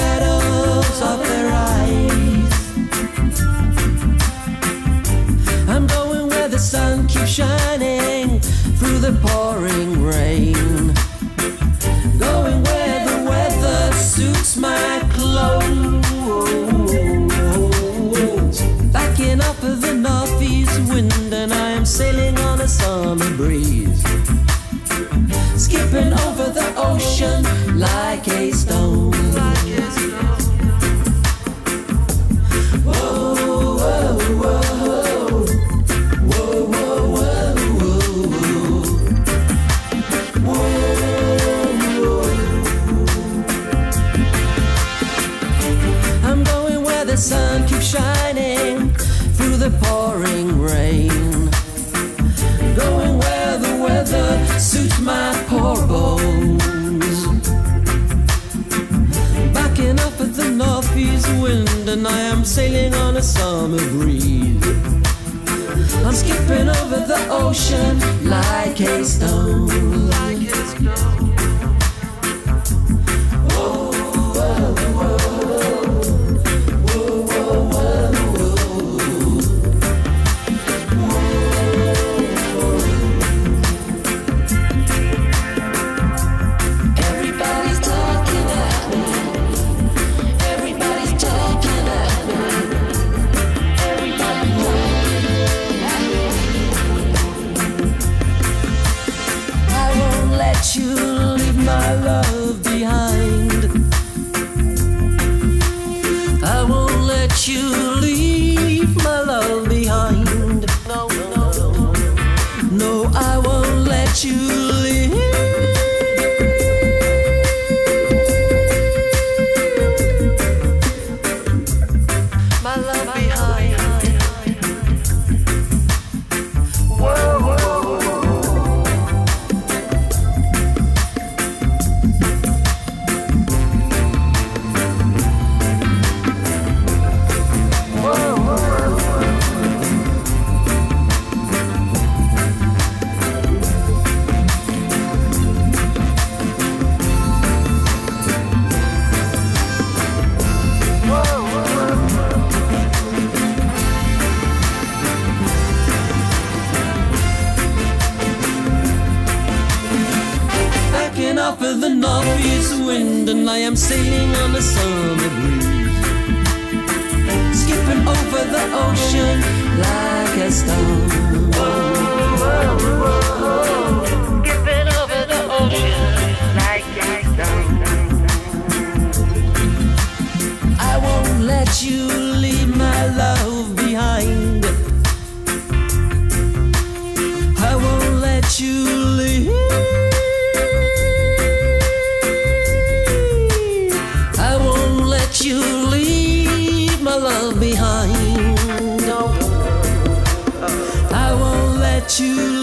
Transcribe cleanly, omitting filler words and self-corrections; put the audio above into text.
shadows of their eyes. I'm going where the sun keeps shining through the pouring rain, going where the weather suits my clothes. Backing up of the northeast wind, and I am sailing on a summer breeze, skipping over the ocean like a stone. The sun keeps shining through the pouring rain, going where the weather suits my poor bones. Backing up at the northeast wind, and I am sailing on a summer breeze. I'm skipping over the ocean like a stone, like a stone. You leave my love behind. I won't let you leave my love behind. No, no, no, no, I won't let you leave. Up of the northeast wind, and I am sailing on a summer breeze, skipping over the ocean like a stone. Oh, oh, oh, oh. Skipping over the ocean like a stone. I won't let you leave my love behind. I won't let you leave. You leave my love behind. No, I won't let you